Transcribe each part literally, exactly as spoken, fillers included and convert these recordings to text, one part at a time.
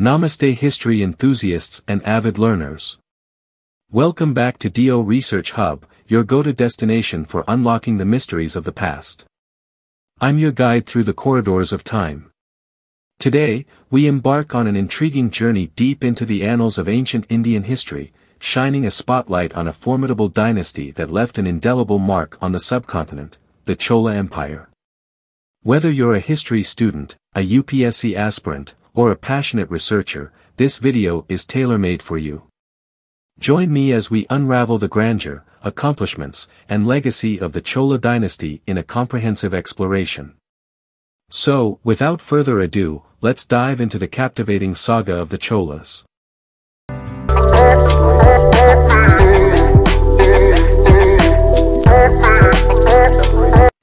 Namaste history enthusiasts and avid learners. Welcome back to D O Research Hub, your go-to destination for unlocking the mysteries of the past. I'm your guide through the corridors of time. Today, we embark on an intriguing journey deep into the annals of ancient Indian history, shining a spotlight on a formidable dynasty that left an indelible mark on the subcontinent, the Chola Empire. Whether you're a history student, a U P S C aspirant, or a passionate researcher, this video is tailor-made for you. Join me as we unravel the grandeur, accomplishments, and legacy of the Chola dynasty in a comprehensive exploration. So, without further ado, let's dive into the captivating saga of the Cholas.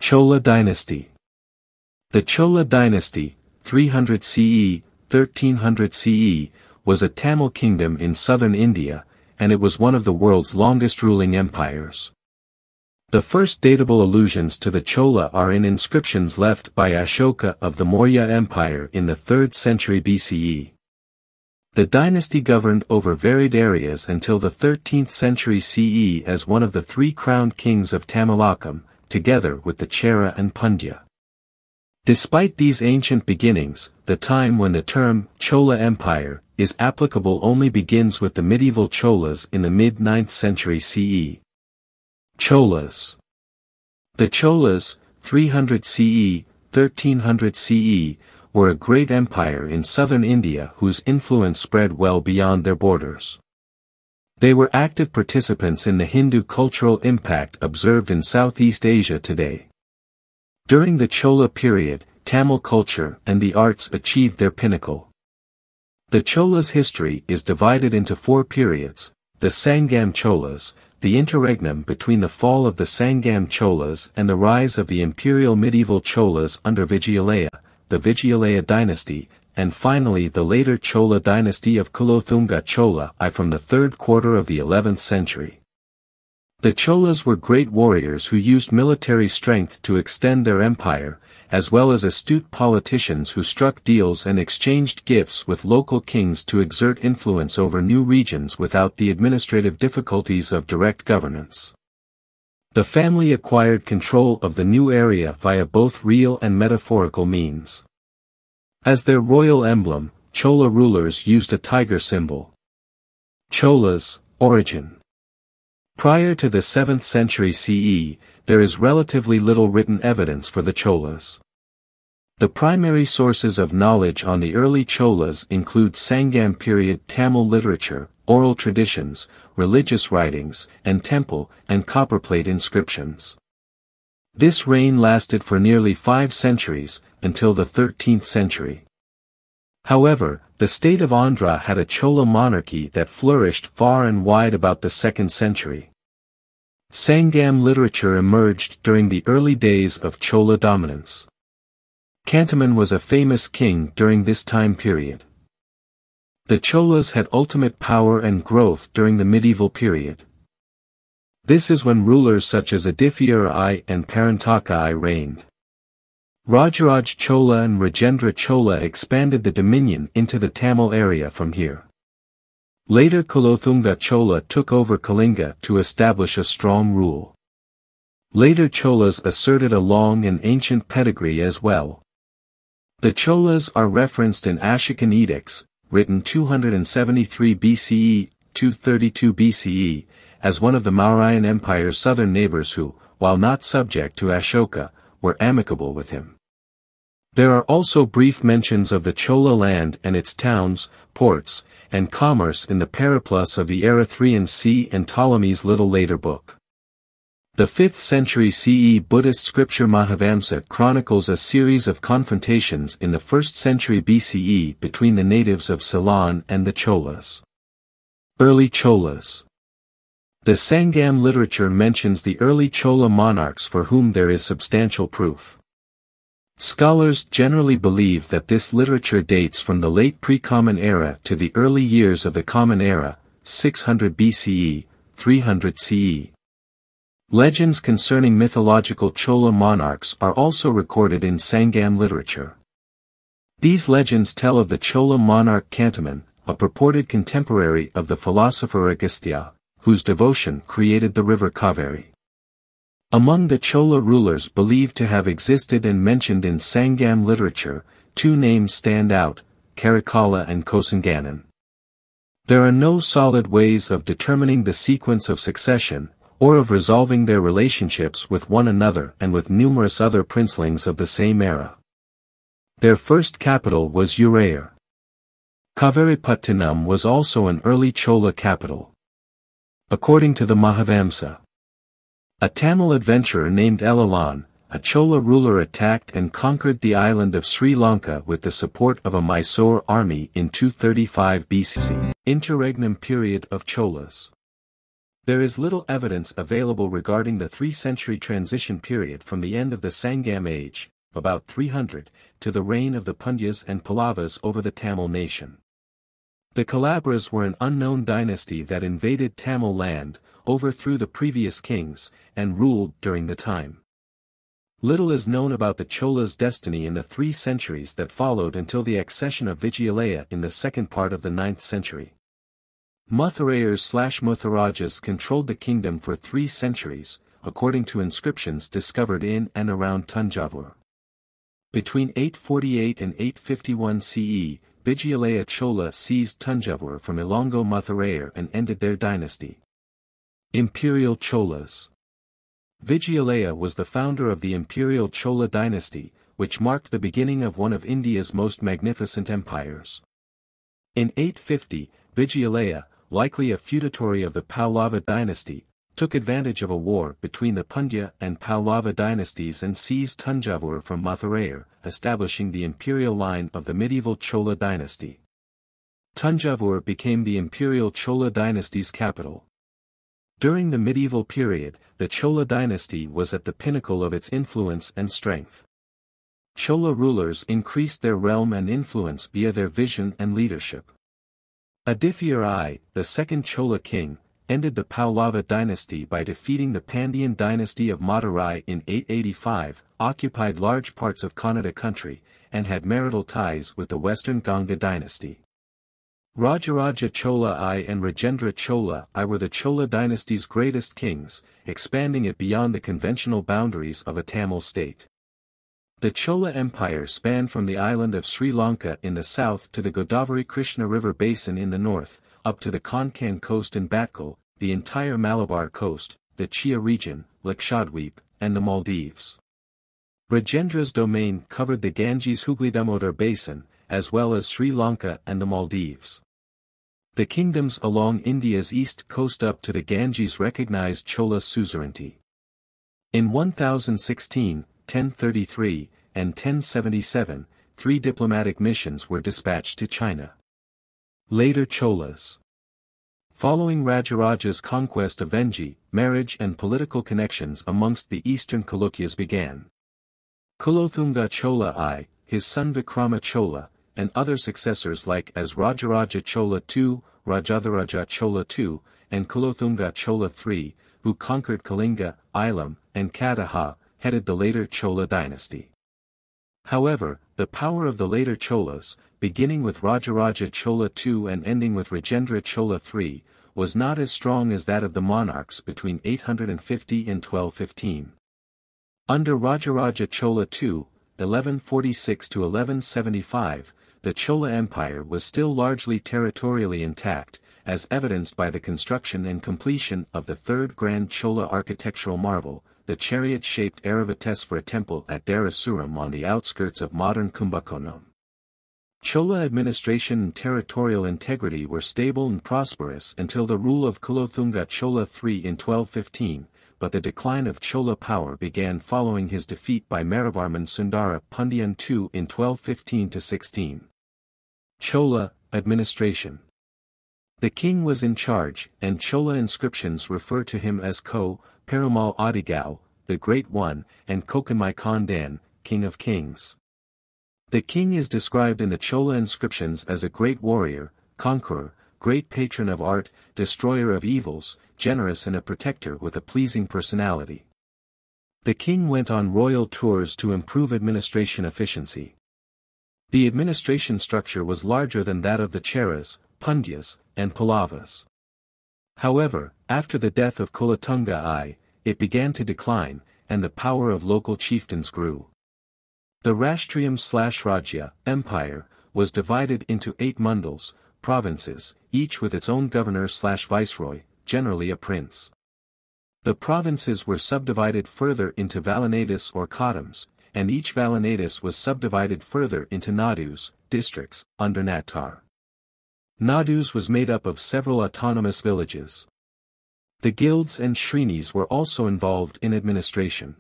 Chola dynasty. The Chola dynasty, three hundred C E, thirteen hundred C E, was a Tamil kingdom in southern India, and it was one of the world's longest ruling empires. The first datable allusions to the Chola are in inscriptions left by Ashoka of the Maurya Empire in the third century B C E. The dynasty governed over varied areas until the thirteenth century C E as one of the three crowned kings of Tamilakam, together with the Chera and Pandya. Despite these ancient beginnings, the time when the term Chola Empire is applicable only begins with the medieval Cholas in the mid ninth century C E. Cholas. The Cholas, three hundred C E, thirteen hundred C E, were a great empire in southern India whose influence spread well beyond their borders. They were active participants in the Hindu cultural impact observed in Southeast Asia today. During the Chola period, Tamil culture and the arts achieved their pinnacle. The Cholas' history is divided into four periods: the Sangam Cholas, the interregnum between the fall of the Sangam Cholas and the rise of the imperial medieval Cholas under Vijayalaya, the Vijayalaya dynasty, and finally the later Chola dynasty of Kulothunga Chola I from the third quarter of the eleventh century. The Cholas were great warriors who used military strength to extend their empire, as well as astute politicians who struck deals and exchanged gifts with local kings to exert influence over new regions without the administrative difficulties of direct governance. The family acquired control of the new area via both real and metaphorical means. As their royal emblem, Chola rulers used a tiger symbol. Cholas' origin. Prior to the seventh century C E, there is relatively little written evidence for the Cholas. The primary sources of knowledge on the early Cholas include Sangam period Tamil literature, oral traditions, religious writings, and temple and copperplate inscriptions. This reign lasted for nearly five centuries, until the thirteenth century. However, the state of Andhra had a Chola monarchy that flourished far and wide about the second century. Sangam literature emerged during the early days of Chola dominance. Kantaman was a famous king during this time period. The Cholas had ultimate power and growth during the medieval period. This is when rulers such as Aditya I and Parantaka I reigned. Rajaraj Chola and Rajendra Chola expanded the dominion into the Tamil area from here. Later Kulothunga Chola took over Kalinga to establish a strong rule. Later Cholas asserted a long and ancient pedigree as well. The Cholas are referenced in Ashokan edicts, written two hundred seventy-three B C E, two thirty-two B C E, as one of the Mauryan Empire's southern neighbors who, while not subject to Ashoka, were amicable with him. There are also brief mentions of the Chola land and its towns, ports, and commerce in the Periplus of the Erythraean Sea and Ptolemy's little later book. The fifth century C E Buddhist scripture Mahavamsa chronicles a series of confrontations in the first century B C E between the natives of Ceylon and the Cholas. Early Cholas. The Sangam literature mentions the early Chola monarchs for whom there is substantial proof. Scholars generally believe that this literature dates from the late pre-Common Era to the early years of the Common Era, six hundred B C E, three hundred C E. Legends concerning mythological Chola monarchs are also recorded in Sangam literature. These legends tell of the Chola monarch Kantaman, a purported contemporary of the philosopher Agastya, whose devotion created the river Kaveri. Among the Chola rulers believed to have existed and mentioned in Sangam literature, two names stand out, Karikala and Kosanganan. There are no solid ways of determining the sequence of succession, or of resolving their relationships with one another and with numerous other princelings of the same era. Their first capital was Uraiyur. Kaveripattinam was also an early Chola capital. According to the Mahavamsa, a Tamil adventurer named Elalan, a Chola ruler, attacked and conquered the island of Sri Lanka with the support of a Mysore army in two thirty-five B C. Interregnum period of Cholas. There is little evidence available regarding the three-century transition period from the end of the Sangam age, about three hundred, to the reign of the Pandyas and Pallavas over the Tamil nation. The Kalabras were an unknown dynasty that invaded Tamil land, overthrew the previous kings, and ruled during the time. Little is known about the Chola's destiny in the three centuries that followed until the accession of Vijayalaya in the second part of the ninth century. Mutharayars slash Mutharajas controlled the kingdom for three centuries, according to inscriptions discovered in and around Tanjavur. Between eight forty-eight and eight fifty-one C E, Vijayalaya Chola seized Tanjavur from Ilongo Mutharayar and ended their dynasty. Imperial Cholas. Vijayalaya was the founder of the Imperial Chola dynasty, which marked the beginning of one of India's most magnificent empires. In eight fifty, Vijayalaya, likely a feudatory of the Pallava dynasty, took advantage of a war between the Pandya and Pallava dynasties and seized Tanjavur from Mutharayar, establishing the imperial line of the medieval Chola dynasty. Tanjavur became the imperial Chola dynasty's capital. During the medieval period, the Chola dynasty was at the pinnacle of its influence and strength. Chola rulers increased their realm and influence via their vision and leadership. Aditya I, the second Chola king, ended the Pallava dynasty by defeating the Pandyan dynasty of Madurai in eight eighty-five, occupied large parts of Kannada country, and had marital ties with the western Ganga dynasty. Rajaraja Chola I and Rajendra Chola I were the Chola dynasty's greatest kings, expanding it beyond the conventional boundaries of a Tamil state. The Chola Empire spanned from the island of Sri Lanka in the south to the Godavari-Krishna River basin in the north, up to the Konkan coast and Batkal, the entire Malabar coast, the Chera region, Lakshadweep, and the Maldives. Rajendra's domain covered the Ganges-Hooghly Damodar basin, as well as Sri Lanka and the Maldives. The kingdoms along India's east coast up to the Ganges recognized Chola suzerainty. In ten sixteen, ten thirty-three, and ten seventy-seven, three diplomatic missions were dispatched to China. Later Cholas. Following Rajaraja's conquest of Vengi, marriage and political connections amongst the eastern Chalukyas began. Kulothunga Chola I, his son Vikrama Chola, and other successors like as Rajaraja Chola the Second, Rajaraja Chola the Second, and Kulothunga Chola the Third, who conquered Kalinga, Ilam, and Kadaha, headed the later Chola dynasty. However, the power of the later Cholas, beginning with Rajaraja Chola the Second and ending with Rajendra Chola the Third, was not as strong as that of the monarchs between eight fifty and twelve fifteen. Under Rajaraja Chola the Second, eleven forty-six to eleven seventy-five, the Chola Empire was still largely territorially intact, as evidenced by the construction and completion of the third grand Chola architectural marvel, the chariot-shaped Airavatesvara temple at Darasuram on the outskirts of modern Kumbakonam. Chola administration and territorial integrity were stable and prosperous until the rule of Kulothunga Chola the Third in twelve fifteen, but the decline of Chola power began following his defeat by Marivarman Sundara Pandyan the Second in twelve fifteen to sixteen. Chola administration. The king was in charge, and Chola inscriptions refer to him as Ko, Perumal Adigao, the Great One, and Kokamai Kondan, King of Kings. The king is described in the Chola inscriptions as a great warrior, conqueror, great patron of art, destroyer of evils, generous and a protector with a pleasing personality. The king went on royal tours to improve administration efficiency. The administration structure was larger than that of the Cheras, Pandyas, and Pallavas. However, after the death of Kulothunga I, it began to decline, and the power of local chieftains grew. The Rashtriya/Rajya Empire was divided into eight mandals, provinces, each with its own governor/viceroy, generally a prince. The provinces were subdivided further into Valinatus or Kadams, and each Valinatus was subdivided further into Nadus, districts, under Nattar. Nadus was made up of several autonomous villages. The guilds and shrinis were also involved in administration.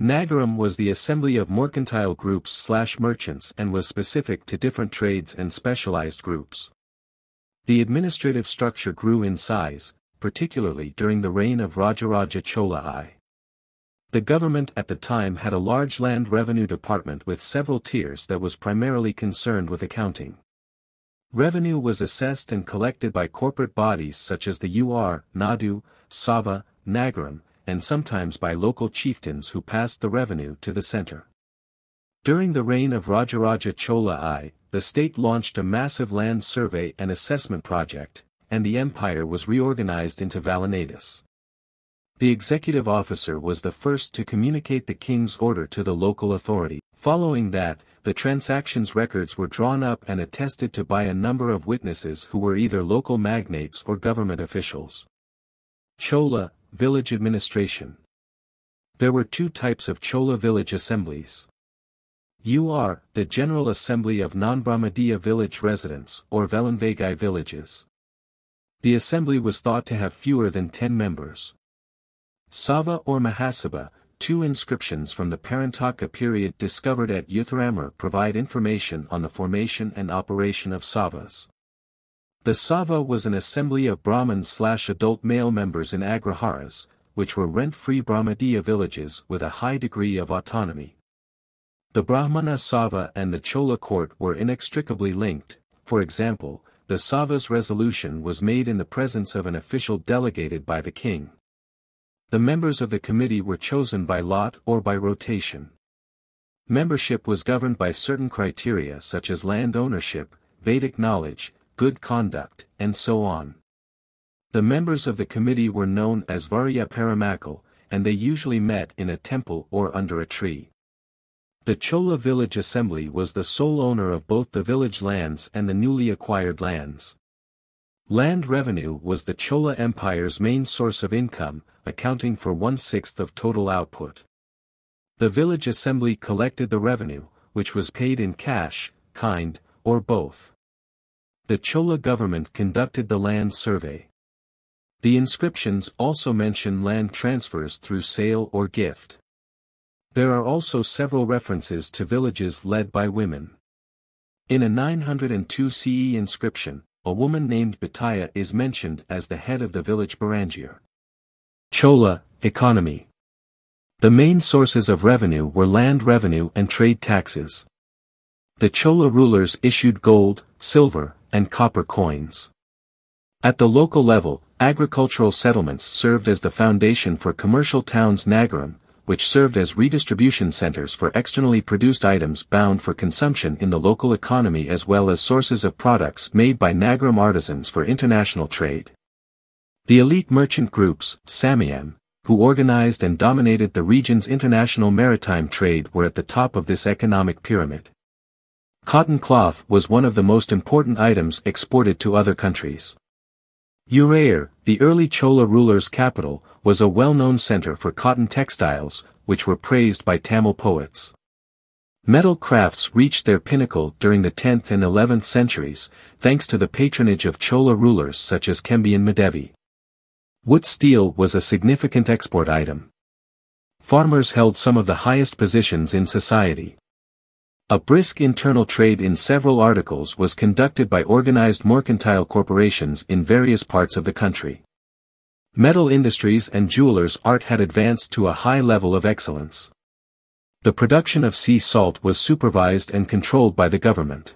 Nagaram was the assembly of mercantile groups slash merchants and was specific to different trades and specialized groups. The administrative structure grew in size, particularly during the reign of Rajaraja Chola I. The government at the time had a large land revenue department with several tiers that was primarily concerned with accounting. Revenue was assessed and collected by corporate bodies such as the U R, Nadu, Sava, Nagaram, and sometimes by local chieftains who passed the revenue to the center. During the reign of Rajaraja Chola I, the state launched a massive land survey and assessment project, and the empire was reorganized into Valinatus. The executive officer was the first to communicate the king's order to the local authority. Following that, the transactions records were drawn up and attested to by a number of witnesses who were either local magnates or government officials. Chola, village administration. There were two types of Chola village assemblies. U R, the General Assembly of Non-Brahmadiya village residents or Velanvagai villages. The assembly was thought to have fewer than ten members. Sava or Mahasabha, two inscriptions from the Parantaka period discovered at Utharamur provide information on the formation and operation of Savas. The Sava was an assembly of Brahmin/adult male members in Agraharas, which were rent-free Brahmadiya villages with a high degree of autonomy. The Brahmana Sava and the Chola court were inextricably linked. For example, the Sava's resolution was made in the presence of an official delegated by the king. The members of the committee were chosen by lot or by rotation. Membership was governed by certain criteria such as land ownership, Vedic knowledge, good conduct, and so on. The members of the committee were known as Varya Paramakal, and they usually met in a temple or under a tree. The Chola village assembly was the sole owner of both the village lands and the newly acquired lands. Land revenue was the Chola Empire's main source of income, accounting for one-sixth of total output. The village assembly collected the revenue, which was paid in cash, kind, or both. The Chola government conducted the land survey. The inscriptions also mention land transfers through sale or gift. There are also several references to villages led by women. In a nine hundred two C E inscription, a woman named Bataya is mentioned as the head of the village Barangier. Chola, economy. The main sources of revenue were land revenue and trade taxes. The Chola rulers issued gold, silver, and copper coins. At the local level, agricultural settlements served as the foundation for commercial towns Nagaram, which served as redistribution centers for externally produced items bound for consumption in the local economy as well as sources of products made by Nagaram artisans for international trade. The elite merchant groups, Samyam, who organized and dominated the region's international maritime trade were at the top of this economic pyramid. Cotton cloth was one of the most important items exported to other countries. Uraiyur, the early Chola ruler's capital, was a well-known center for cotton textiles, which were praised by Tamil poets. Metal crafts reached their pinnacle during the tenth and eleventh centuries, thanks to the patronage of Chola rulers such as Kembian Madevi. Wood steel was a significant export item. Farmers held some of the highest positions in society. A brisk internal trade in several articles was conducted by organized mercantile corporations in various parts of the country. Metal industries and jewelers' art had advanced to a high level of excellence. The production of sea salt was supervised and controlled by the government.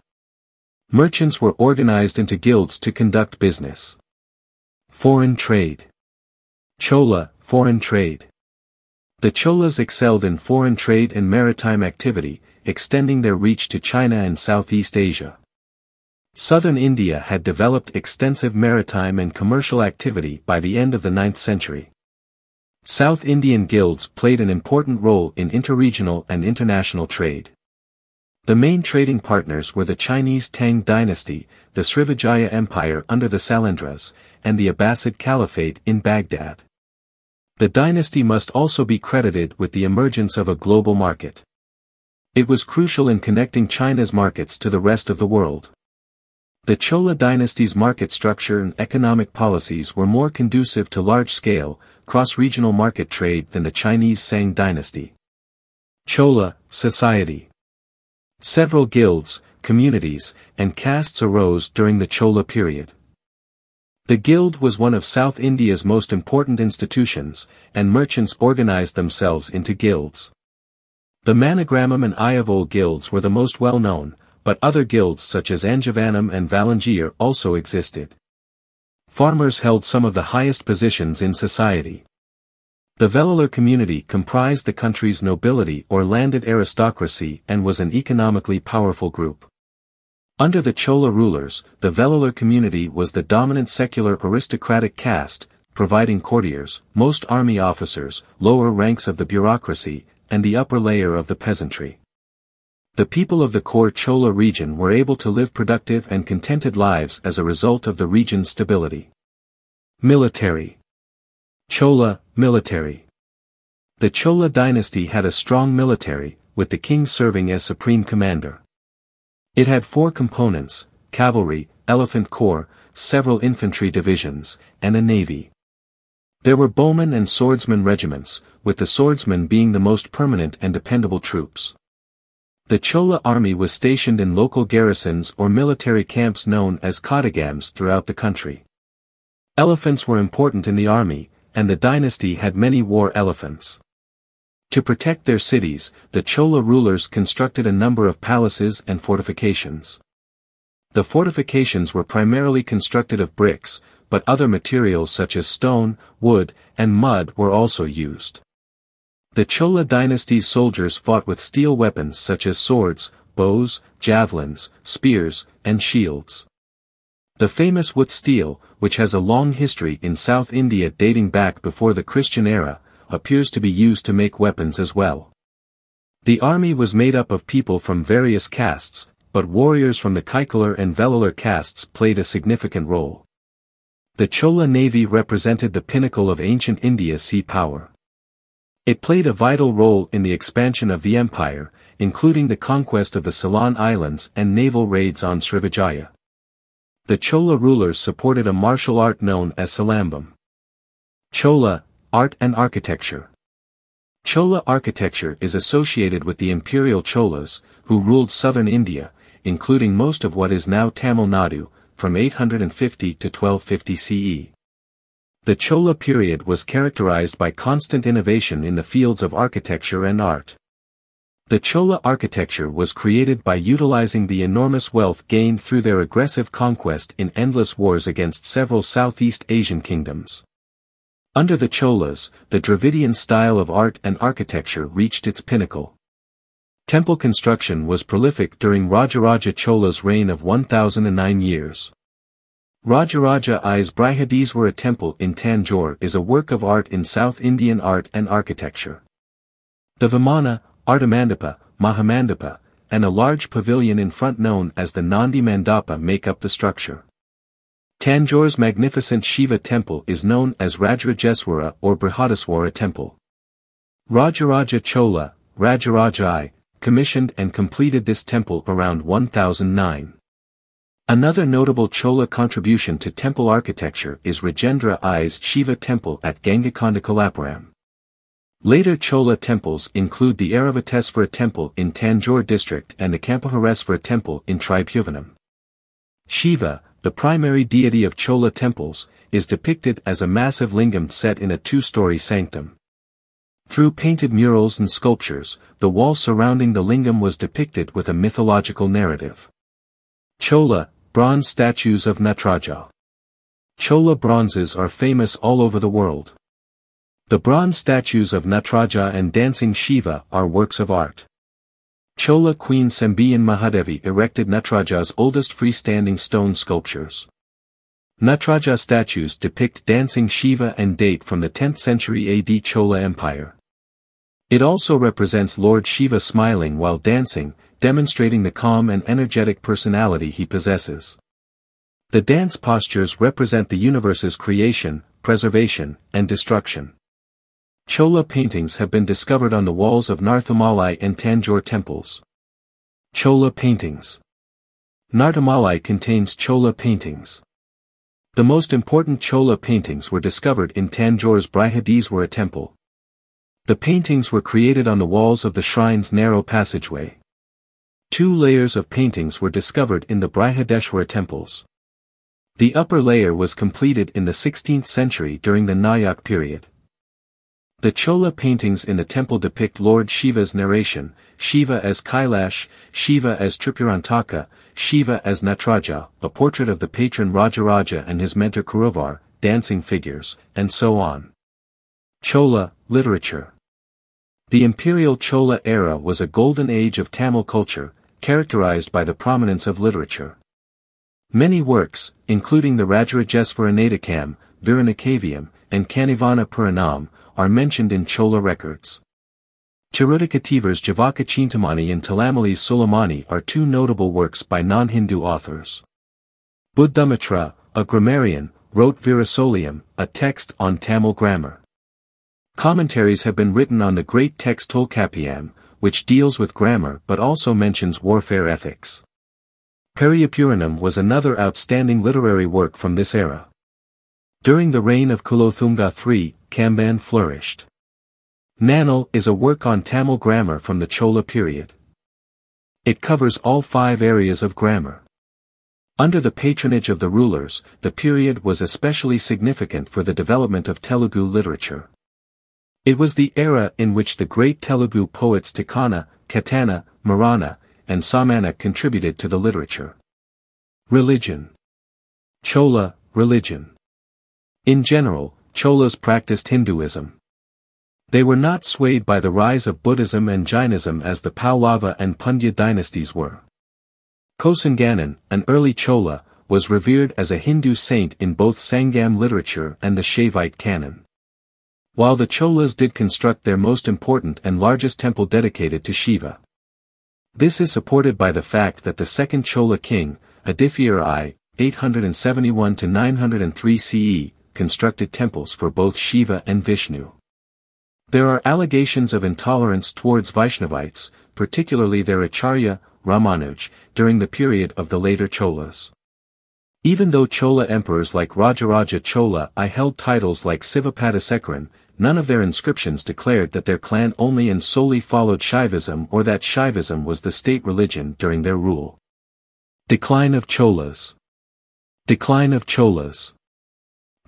Merchants were organized into guilds to conduct business. Foreign trade. Chola, foreign trade. The Cholas excelled in foreign trade and maritime activity, extending their reach to China and Southeast Asia. Southern India had developed extensive maritime and commercial activity by the end of the ninth century. South Indian guilds played an important role in interregional and international trade. The main trading partners were the Chinese Tang dynasty, the Srivijaya Empire under the Sailendras, and the Abbasid Caliphate in Baghdad. The dynasty must also be credited with the emergence of a global market. It was crucial in connecting China's markets to the rest of the world. The Chola dynasty's market structure and economic policies were more conducive to large-scale, cross-regional market trade than the Chinese Song dynasty. Chola society. Several guilds, communities, and castes arose during the Chola period. The guild was one of South India's most important institutions, and merchants organized themselves into guilds. The Manigramam and Ayavol guilds were the most well-known, but other guilds such as Anjavanam and Valangier also existed. Farmers held some of the highest positions in society. The Velalar community comprised the country's nobility or landed aristocracy and was an economically powerful group. Under the Chola rulers, the Velalar community was the dominant secular aristocratic caste, providing courtiers, most army officers, lower ranks of the bureaucracy, and the upper layer of the peasantry. The people of the core Chola region were able to live productive and contented lives as a result of the region's stability. Military. Chola military. The Chola dynasty had a strong military, with the king serving as supreme commander. It had four components: cavalry, elephant corps, several infantry divisions, and a navy. There were bowmen and swordsmen regiments, with the swordsmen being the most permanent and dependable troops. The Chola army was stationed in local garrisons or military camps known as Kodagams throughout the country. Elephants were important in the army, and the dynasty had many war elephants. To protect their cities, the Chola rulers constructed a number of palaces and fortifications. The fortifications were primarily constructed of bricks, but other materials such as stone, wood, and mud were also used. The Chola dynasty's soldiers fought with steel weapons such as swords, bows, javelins, spears, and shields. The famous Wood steel, which has a long history in South India dating back before the Christian era, appears to be used to make weapons as well. The army was made up of people from various castes, but warriors from the Kaikalar and Velalar castes played a significant role. The Chola navy represented the pinnacle of ancient India's sea power. It played a vital role in the expansion of the empire, including the conquest of the Ceylon Islands and naval raids on Srivijaya. The Chola rulers supported a martial art known as Silambam. Chola, art and architecture. Chola architecture is associated with the imperial Cholas, who ruled southern India, including most of what is now Tamil Nadu, from eight hundred fifty to twelve fifty C E. The Chola period was characterized by constant innovation in the fields of architecture and art. The Chola architecture was created by utilizing the enormous wealth gained through their aggressive conquest in endless wars against several Southeast Asian kingdoms. Under the Cholas, the Dravidian style of art and architecture reached its pinnacle. Temple construction was prolific during Rajaraja Chola's reign of one thousand nine years. Rajaraja I's Brihadiswara temple in Tanjore is a work of art in South Indian art and architecture. The Vimana, Artamandapa, Mahamandapa, and a large pavilion in front known as the Nandi Mandapa make up the structure. Tanjore's magnificent Shiva temple is known as Rajarajeswara or Brihadaswara temple. Rajaraja Chola, Rajaraja I, commissioned and completed this temple around one thousand nine. Another notable Chola contribution to temple architecture is Rajendra I's Shiva temple at Gangakonda Kalapuram. Later Chola temples include the Airavatesvara temple in Tanjore district and the Kampaharesvara temple in Tribhuvanam. Shiva, the primary deity of Chola temples, is depicted as a massive lingam set in a two-story sanctum. Through painted murals and sculptures, the wall surrounding the lingam was depicted with a mythological narrative. Chola, bronze statues of Nataraja. Chola bronzes are famous all over the world. The bronze statues of Nataraja and Dancing Shiva are works of art. Chola Queen Sambiyan Mahadevi erected Nataraja's oldest freestanding stone sculptures. Nataraja statues depict dancing Shiva and date from the tenth century A D Chola Empire. It also represents Lord Shiva smiling while dancing, demonstrating the calm and energetic personality he possesses. The dance postures represent the universe's creation, preservation, and destruction. Chola paintings have been discovered on the walls of Narthamalai and Tanjore temples. Chola paintings. Narthamalai contains Chola paintings. The most important Chola paintings were discovered in Tanjore's Brihadiswara temple. The paintings were created on the walls of the shrine's narrow passageway. Two layers of paintings were discovered in the Brihadeswara temples. The upper layer was completed in the sixteenth century during the Nayak period. The Chola paintings in the temple depict Lord Shiva's narration, Shiva as Kailash, Shiva as Tripurantaka, Shiva as Nataraja, a portrait of the patron Rajaraja and his mentor Kuruvar, dancing figures, and so on. Chola literature. The imperial Chola era was a golden age of Tamil culture, characterized by the prominence of literature. Many works, including the Rajarajesvara Nadakam, Viranakavyam, and Kanivana Puranam, are mentioned in Chola records. Cherudikativar's Javaka Chintamani and Talamali's Sulamani are two notable works by non-Hindu authors. Buddhamitra, a grammarian, wrote Virasolayam, a text on Tamil grammar. Commentaries have been written on the great text Tolkappiyam, which deals with grammar but also mentions warfare ethics. Periplus was another outstanding literary work from this era. During the reign of Kulothunga the third, Kamban flourished. Nanal is a work on Tamil grammar from the Chola period. It covers all five areas of grammar. Under the patronage of the rulers, the period was especially significant for the development of Telugu literature. It was the era in which the great Telugu poets Tikkana, Katana, Marana, and Samana contributed to the literature. Religion. Chola religion. In general, Cholas practiced Hinduism. They were not swayed by the rise of Buddhism and Jainism as the Pallava and Pandya dynasties were. Kosanganan, an early Chola, was revered as a Hindu saint in both Sangam literature and the Shaivite canon. While the Cholas did construct their most important and largest temple dedicated to Shiva. This is supported by the fact that the second Chola king, Aditya I, eight seventy-one to nine oh three C E, constructed temples for both Shiva and Vishnu. There are allegations of intolerance towards Vaishnavites, particularly their Acharya, Ramanuj, during the period of the later Cholas. Even though Chola emperors like Rajaraja Chola I held titles like Sivapadasekharan, none of their inscriptions declared that their clan only and solely followed Shaivism or that Shaivism was the state religion during their rule. Decline of Cholas. Decline of Cholas.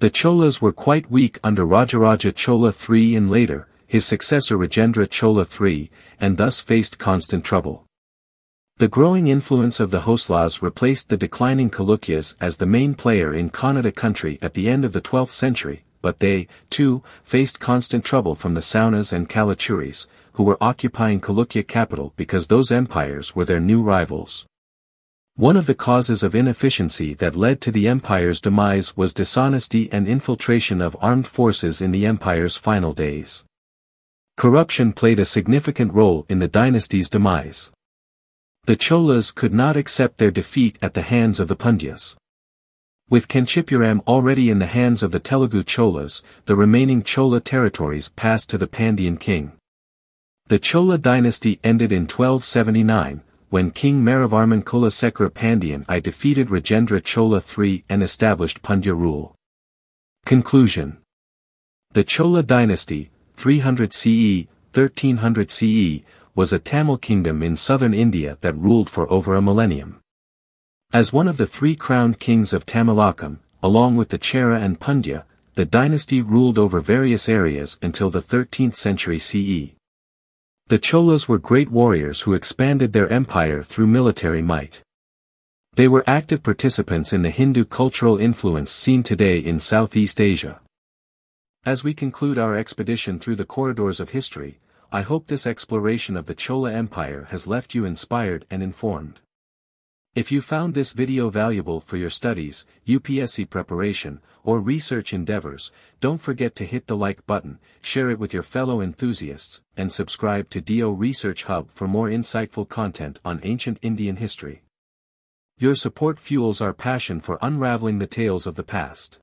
The Cholas were quite weak under Rajaraja Chola the third and later, his successor Rajendra Chola the third, and thus faced constant trouble. The growing influence of the Hoysalas replaced the declining Chalukyas as the main player in Kannada country at the end of the twelfth century, but they, too, faced constant trouble from the Saunas and Kalachuris, who were occupying Chalukya capital because those empires were their new rivals. One of the causes of inefficiency that led to the empire's demise was dishonesty and infiltration of armed forces in the empire's final days. Corruption played a significant role in the dynasty's demise. The Cholas could not accept their defeat at the hands of the Pandyas. With Kanchipuram already in the hands of the Telugu Cholas, the remaining Chola territories passed to the Pandyan king. The Chola dynasty ended in twelve seventy-nine. When King Marivarman Kulasekara Pandyan I defeated Rajendra Chola the third and established Pandya rule. Conclusion. The Chola dynasty, three hundred C E, thirteen hundred C E, was a Tamil kingdom in southern India that ruled for over a millennium. As one of the three crowned kings of Tamilakam, along with the Chera and Pandya, the dynasty ruled over various areas until the thirteenth century C E. The Cholas were great warriors who expanded their empire through military might. They were active participants in the Hindu cultural influence seen today in Southeast Asia. As we conclude our expedition through the corridors of history, I hope this exploration of the Chola Empire has left you inspired and informed. If you found this video valuable for your studies, U P S C preparation, or research endeavors, don't forget to hit the like button, share it with your fellow enthusiasts, and subscribe to D O Research Hub for more insightful content on ancient Indian history. Your support fuels our passion for unraveling the tales of the past.